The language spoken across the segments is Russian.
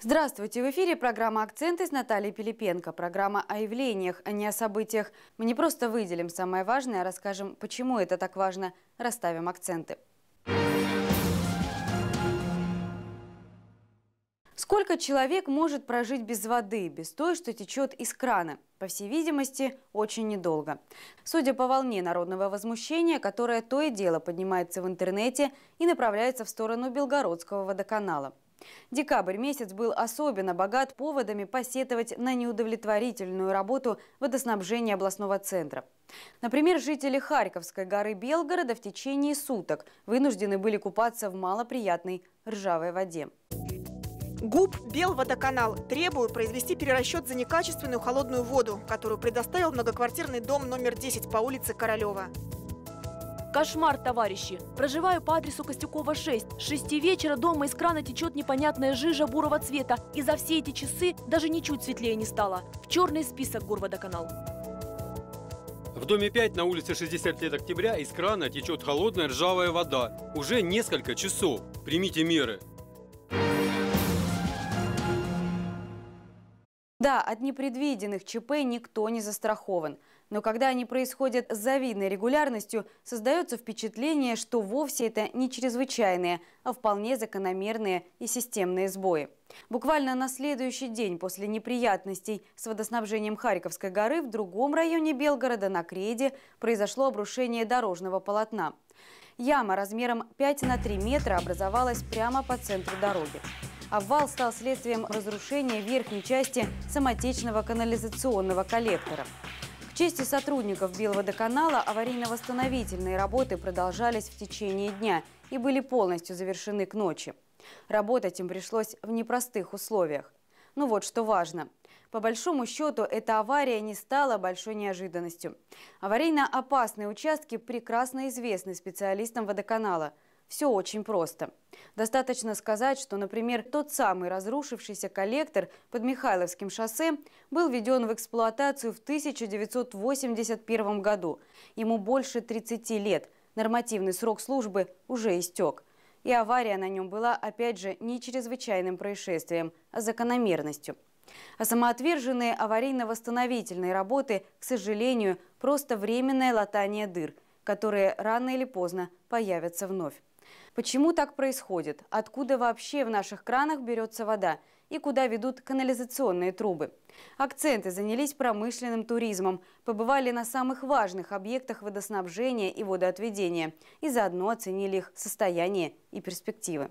Здравствуйте! В эфире программа «Акценты» с Натальей Пилипенко. Программа о явлениях, а не о событиях. Мы не просто выделим самое важное, а расскажем, почему это так важно. Расставим акценты. Сколько человек может прожить без воды, без той, что течет из крана? По всей видимости, очень недолго. Судя по волне народного возмущения, которое то и дело поднимается в интернете и направляется в сторону Белгородского водоканала. Декабрь месяц был особенно богат поводами посетовать на неудовлетворительную работу водоснабжения областного центра. Например, жители Харьковской горы Белгорода в течение суток вынуждены были купаться в малоприятной ржавой воде. ГУП «Белводоканал» требует произвести перерасчет за некачественную холодную воду, которую предоставил многоквартирный дом номер 10 по улице Королева. Кошмар, товарищи. Проживаю по адресу Костюкова, 6. С 6 вечера дома из крана течет непонятная жижа бурого цвета. И за все эти часы даже ничуть светлее не стало. В черный список горводоканал. В доме 5 на улице 60 лет октября из крана течет холодная ржавая вода. Уже несколько часов. Примите меры. Да, от непредвиденных ЧП никто не застрахован. Но когда они происходят с завидной регулярностью, создается впечатление, что вовсе это не чрезвычайные, а вполне закономерные и системные сбои. Буквально на следующий день после неприятностей с водоснабжением Харьковской горы в другом районе Белгорода, на Крейде, произошло обрушение дорожного полотна. Яма размером 5 на 3 метра образовалась прямо по центру дороги. Обвал стал следствием разрушения верхней части самотечного канализационного коллектора. В честь сотрудников Белводоканала аварийно-восстановительные работы продолжались в течение дня и были полностью завершены к ночи. Работать им пришлось в непростых условиях. Но вот что важно. По большому счету, эта авария не стала большой неожиданностью. Аварийно опасные участки прекрасно известны специалистам водоканала. Все очень просто. Достаточно сказать, что, например, тот самый разрушившийся коллектор под Михайловским шоссе был введен в эксплуатацию в 1981 году. Ему больше 30 лет. Нормативный срок службы уже истек. И авария на нем была, опять же, не чрезвычайным происшествием, а закономерностью. А самоотверженные аварийно-восстановительные работы, к сожалению, просто временное латание дыр, которые рано или поздно появятся вновь. Почему так происходит? Откуда вообще в наших кранах берется вода? И куда ведут канализационные трубы? Акценты занялись промышленным туризмом, побывали на самых важных объектах водоснабжения и водоотведения и заодно оценили их состояние и перспективы.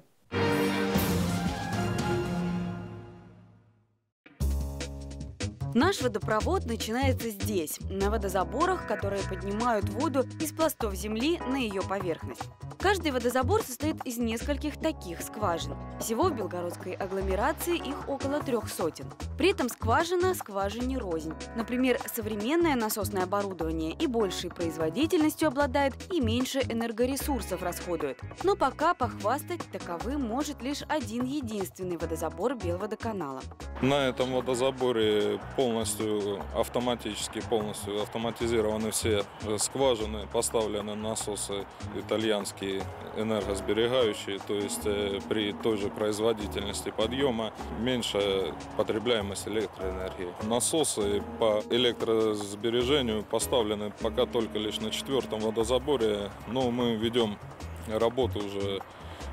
Наш водопровод начинается здесь, на водозаборах, которые поднимают воду из пластов земли на ее поверхность. Каждый водозабор состоит из нескольких таких скважин. Всего в Белгородской агломерации их около 300. При этом скважина скважине рознь. Например, современное насосное оборудование и большей производительностью обладает, и меньше энергоресурсов расходует. Но пока похвастать таковым может лишь один единственный водозабор Белводоканала. На этом водозаборе полностью автоматизированы все скважины, поставлены насосы итальянские, энергосберегающие, то есть при той же производительности подъема меньше потребляемость электроэнергии. Насосы по электросбережению поставлены пока только лишь на 4-м водозаборе, но мы ведем работу уже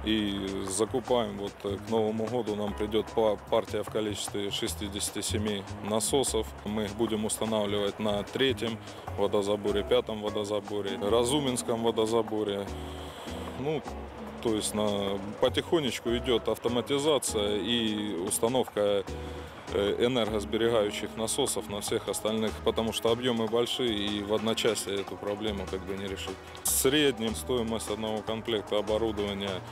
и закупаем. Вот к Новому году нам придет партия в количестве 67 насосов. Мы их будем устанавливать на 3-м водозаборе, 5-м водозаборе, Разуминском водозаборе. Ну, то есть потихонечку идет автоматизация и установка энергосберегающих насосов на всех остальных, потому что объемы большие и в одночасье эту проблему как бы не решить. В среднем стоимость одного комплекта оборудования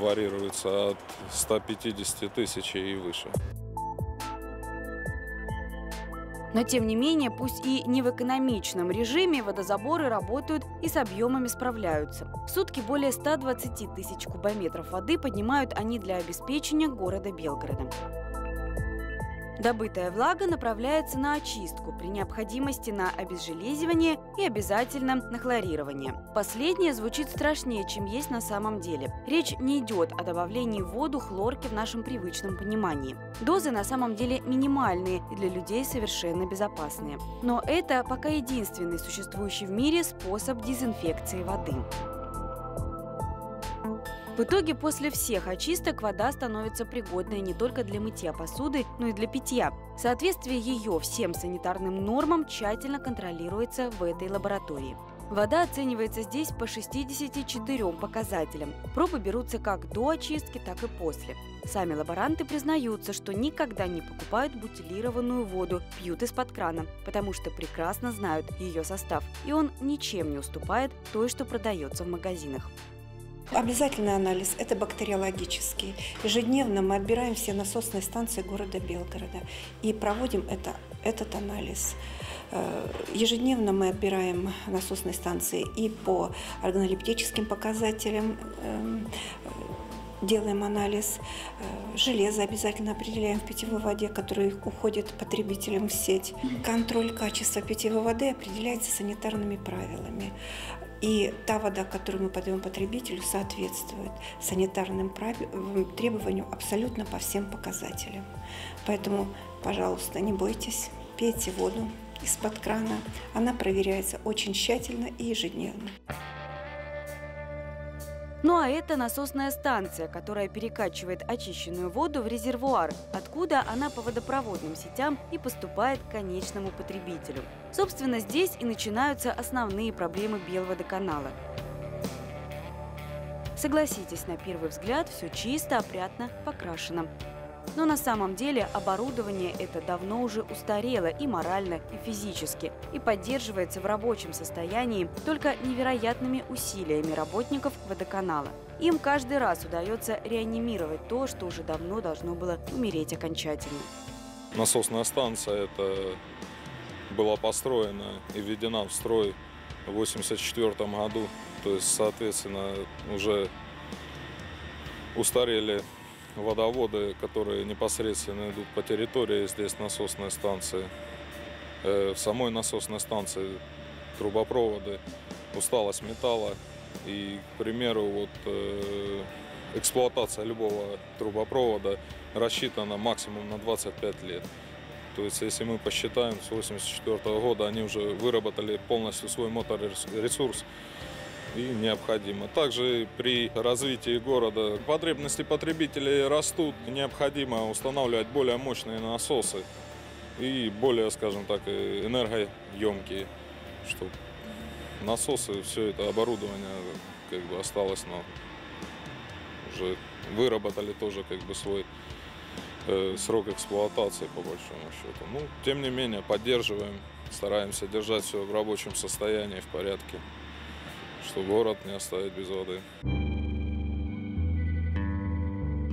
варьируется от 150 тысяч и выше. Но, тем не менее, пусть и не в экономичном режиме, водозаборы работают и с объемами справляются. В сутки более 120 тысяч кубометров воды поднимают они для обеспечения города Белгорода. Добытая влага направляется на очистку, при необходимости на обезжелезивание и обязательно на хлорирование. Последнее звучит страшнее, чем есть на самом деле. Речь не идет о добавлении в воду хлорки в нашем привычном понимании. Дозы на самом деле минимальные и для людей совершенно безопасные. Но это пока единственный существующий в мире способ дезинфекции воды. В итоге после всех очисток вода становится пригодной не только для мытья посуды, но и для питья. Соответствие ее всем санитарным нормам тщательно контролируется в этой лаборатории. Вода оценивается здесь по 64 показателям. Пробы берутся как до очистки, так и после. Сами лаборанты признаются, что никогда не покупают бутилированную воду, пьют из-под крана, потому что прекрасно знают ее состав. И он ничем не уступает той, что продается в магазинах. Обязательный анализ – это бактериологический. Ежедневно мы отбираем все насосные станции города Белгорода и проводим этот анализ. Ежедневно мы отбираем насосные станции и по органолептическим показателям делаем анализ. Железо обязательно определяем в питьевой воде, которое уходит потребителям в сеть. Контроль качества питьевой воды определяется санитарными правилами. И та вода, которую мы подаем потребителю, соответствует санитарным требованиям абсолютно по всем показателям. Поэтому, пожалуйста, не бойтесь, пейте воду из-под крана. Она проверяется очень тщательно и ежедневно. Ну а это насосная станция, которая перекачивает очищенную воду в резервуар, откуда она по водопроводным сетям и поступает к конечному потребителю. Собственно, здесь и начинаются основные проблемы Белводоканала. Согласитесь, на первый взгляд все чисто, опрятно, покрашено. Но на самом деле оборудование это давно уже устарело и морально, и физически, и поддерживается в рабочем состоянии только невероятными усилиями работников водоканала. Им каждый раз удается реанимировать то, что уже давно должно было умереть окончательно. Насосная станция это была построена и введена в строй в 1984 году, то есть, соответственно, уже устарели водоводы, которые непосредственно идут по территории здесь насосной станции. В самой насосной станции трубопроводы, усталость металла и, к примеру, эксплуатация любого трубопровода рассчитана максимум на 25 лет. То есть, если мы посчитаем, с 1984 года они уже выработали полностью свой моторесурс, и необходимо. Также при развитии города потребности потребителей растут, необходимо устанавливать более мощные насосы и более, скажем так, энергоемкие, чтобы насосы, все это оборудование как бы осталось, но уже выработали тоже как бы свой срок эксплуатации по большому счету. Ну, тем не менее, поддерживаем, стараемся держать все в рабочем состоянии, в порядке, что город не оставит без воды.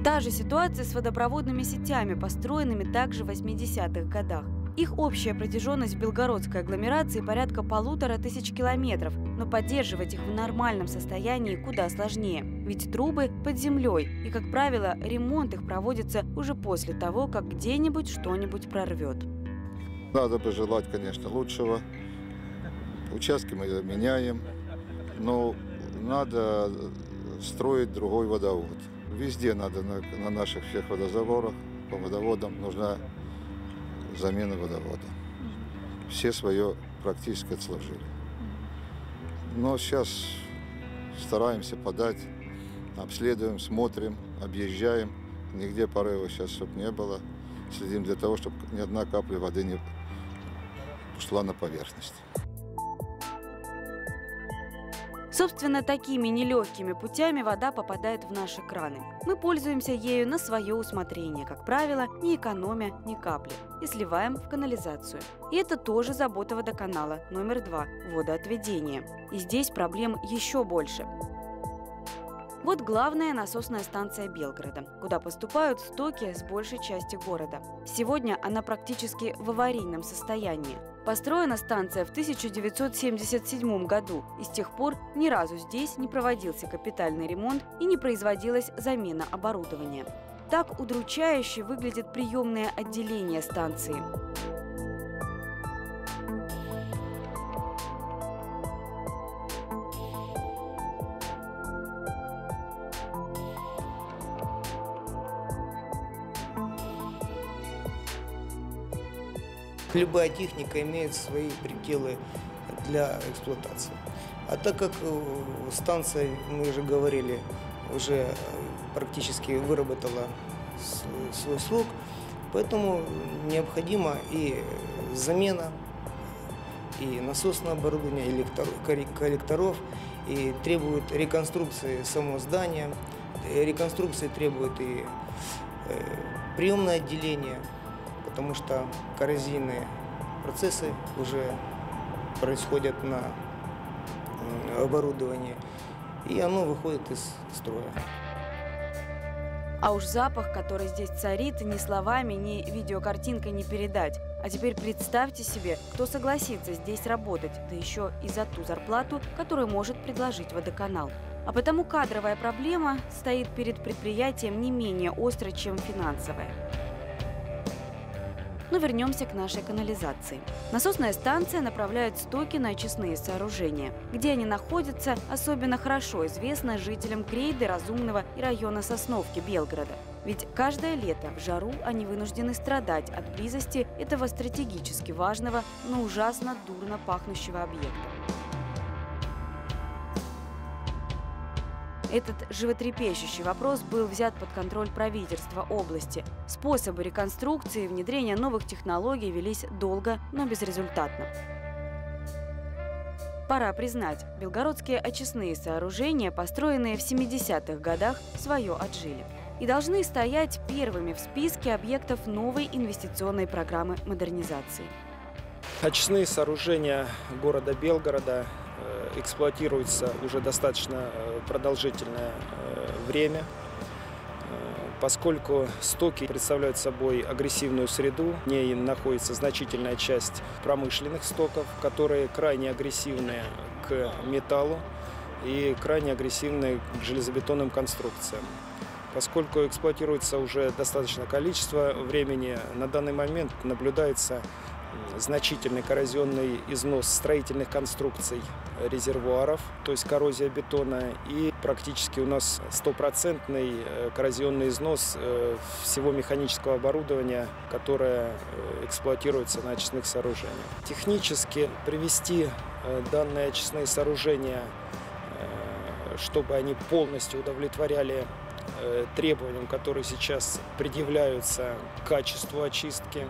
Та же ситуация с водопроводными сетями, построенными также в 80-х годах. Их общая протяженность Белгородской агломерации порядка 1500 километров, но поддерживать их в нормальном состоянии куда сложнее, ведь трубы под землей, и, как правило, ремонт их проводится уже после того, как где-нибудь что-нибудь прорвет. Надо пожелать, конечно, лучшего. Участки мы заменяем. Но надо строить другой водовод. Везде надо, на наших всех водозаборах, по водоводам нужна замена водовода. Все свое практически отслужили. Но сейчас стараемся подать, обследуем, смотрим, объезжаем. Нигде порыва сейчас, чтобы не было. Следим для того, чтобы ни одна капля воды не ушла на поверхность. Собственно, такими нелегкими путями вода попадает в наши краны. Мы пользуемся ею на свое усмотрение, как правило, не экономя ни капли, и сливаем в канализацию. И это тоже забота водоканала номер 2 – водоотведение. И здесь проблем еще больше. Вот главная насосная станция Белгорода, куда поступают стоки с большей части города. Сегодня она практически в аварийном состоянии. Построена станция в 1977 году, и с тех пор ни разу здесь не проводился капитальный ремонт и не производилась замена оборудования. Так удручающе выглядит приемное отделение станции. Любая техника имеет свои пределы для эксплуатации. А так как станция, мы уже говорили, уже практически выработала свой срок, поэтому необходима и замена, и насосное оборудование, и коллекторов, и требует реконструкции самого здания, реконструкции требует и приемное отделение, потому что коррозийные процессы уже происходят на оборудовании, и оно выходит из строя. А уж запах, который здесь царит, ни словами, ни видеокартинкой не передать. А теперь представьте себе, кто согласится здесь работать, да еще и за ту зарплату, которую может предложить водоканал. А потому кадровая проблема стоит перед предприятием не менее остро, чем финансовая. Но вернемся к нашей канализации. Насосная станция направляет стоки на очистные сооружения. Где они находятся, особенно хорошо известно жителям Крейде, Разумного и района Сосновки Белгорода. Ведь каждое лето в жару они вынуждены страдать от близости этого стратегически важного, но ужасно дурно пахнущего объекта. Этот животрепещущий вопрос был взят под контроль правительства области. Способы реконструкции и внедрения новых технологий велись долго, но безрезультатно. Пора признать, белгородские очистные сооружения, построенные в 70-х годах, свое отжили. И должны стоять первыми в списке объектов новой инвестиционной программы модернизации. Очистные сооружения города Белгорода эксплуатируется уже достаточно продолжительное время, поскольку стоки представляют собой агрессивную среду. В ней находится значительная часть промышленных стоков, которые крайне агрессивны к металлу и крайне агрессивны к железобетонным конструкциям. Поскольку эксплуатируется уже достаточное количество времени, на данный момент наблюдается значительный коррозионный износ строительных конструкций, резервуаров, то есть коррозия бетона, и практически у нас стопроцентный коррозионный износ всего механического оборудования, которое эксплуатируется на очистных сооружениях. Технически привести данные очистные сооружения, чтобы они полностью удовлетворяли требованиям, которые сейчас предъявляются к качеству очистки,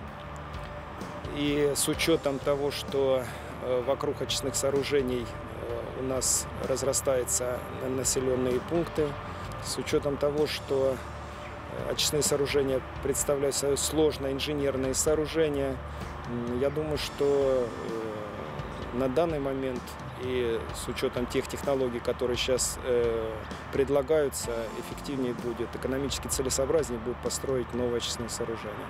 и с учетом того, что вокруг очистных сооружений у нас разрастаются населенные пункты, с учетом того, что очистные сооружения представляют собой сложные инженерные сооружения, я думаю, что на данный момент и с учетом тех технологий, которые сейчас предлагаются, эффективнее будет, экономически целесообразнее будет построить новые очистные сооружения.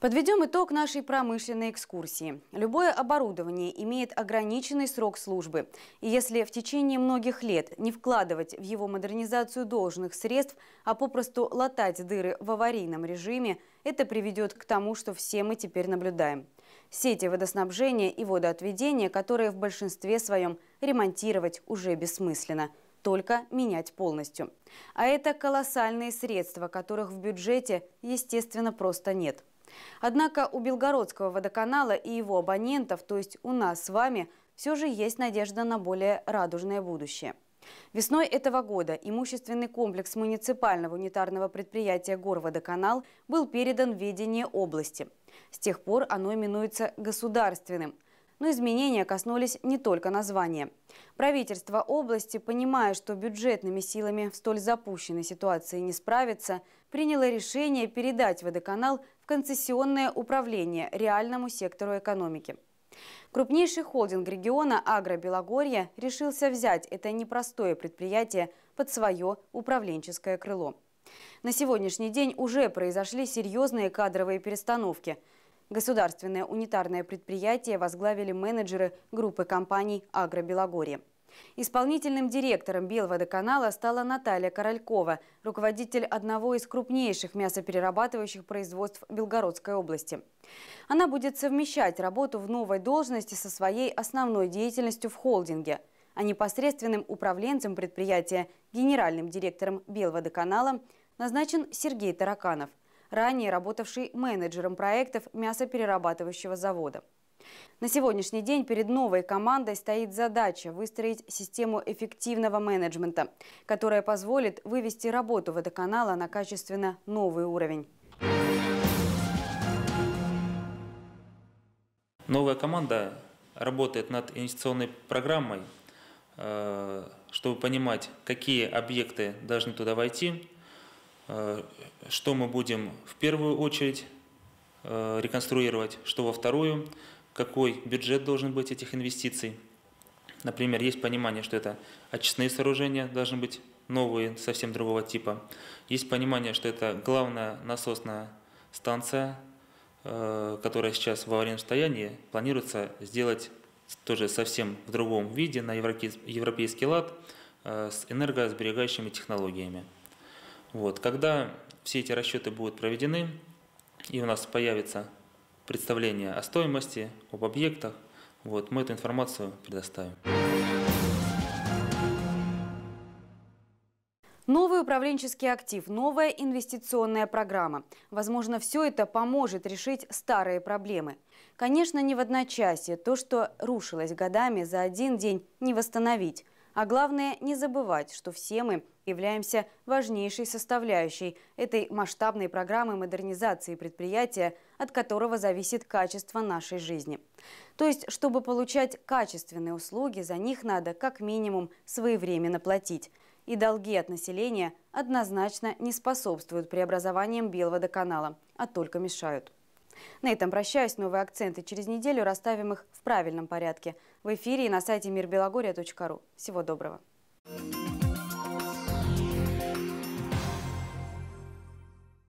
Подведем итог нашей промышленной экскурсии. Любое оборудование имеет ограниченный срок службы. И если в течение многих лет не вкладывать в его модернизацию должных средств, а попросту латать дыры в аварийном режиме, это приведет к тому, что все мы теперь наблюдаем. Сети водоснабжения и водоотведения, которые в большинстве своем ремонтировать уже бессмысленно. Только менять полностью. А это колоссальные средства, которых в бюджете, естественно, просто нет. Однако у Белгородского водоканала и его абонентов, то есть у нас с вами, все же есть надежда на более радужное будущее. Весной этого года имущественный комплекс муниципального унитарного предприятия «Горводоканал» был передан в ведение области. С тех пор оно именуется «Государственным». Но изменения коснулись не только названия. Правительство области, понимая, что бюджетными силами в столь запущенной ситуации не справится, приняло решение передать водоканал в концессионное управление реальному сектору экономики. Крупнейший холдинг региона «Агробелогорье» решился взять это непростое предприятие под свое управленческое крыло. На сегодняшний день уже произошли серьезные кадровые перестановки. Государственное унитарное предприятие возглавили менеджеры группы компаний «Агробелогорье». Исполнительным директором Белводоканала стала Наталья Королькова, руководитель одного из крупнейших мясоперерабатывающих производств Белгородской области. Она будет совмещать работу в новой должности со своей основной деятельностью в холдинге. А непосредственным управленцем предприятия, генеральным директором Белводоканала, назначен Сергей Тараканов, ранее работавший менеджером проектов мясоперерабатывающего завода. На сегодняшний день перед новой командой стоит задача выстроить систему эффективного менеджмента, которая позволит вывести работу водоканала на качественно новый уровень. Новая команда работает над инвестиционной программой, чтобы понимать, какие объекты должны туда войти, что мы будем в первую очередь реконструировать, что во вторую, какой бюджет должен быть этих инвестиций. Например, есть понимание, что это очистные сооружения должны быть новые, совсем другого типа. Есть понимание, что это главная насосная станция, которая сейчас в аварийном состоянии, планируется сделать тоже совсем в другом виде, на европейский лад, с энергосберегающими технологиями. Вот. Когда все эти расчеты будут проведены, и у нас появится представление о стоимости, об объектах, вот, мы эту информацию предоставим. Новый управленческий актив, новая инвестиционная программа. Возможно, все это поможет решить старые проблемы. Конечно, не в одночасье. То, что рушилось годами, за один день не восстановить. А главное, не забывать, что все мы являемся важнейшей составляющей этой масштабной программы модернизации предприятия, от которого зависит качество нашей жизни. То есть, чтобы получать качественные услуги, за них надо как минимум своевременно платить. И долги от населения однозначно не способствуют преобразованиям Белводоканала, а только мешают. На этом прощаюсь. Новые акценты через неделю. Расставим их в правильном порядке. В эфире и на сайте мирбелогорья.ру. Всего доброго.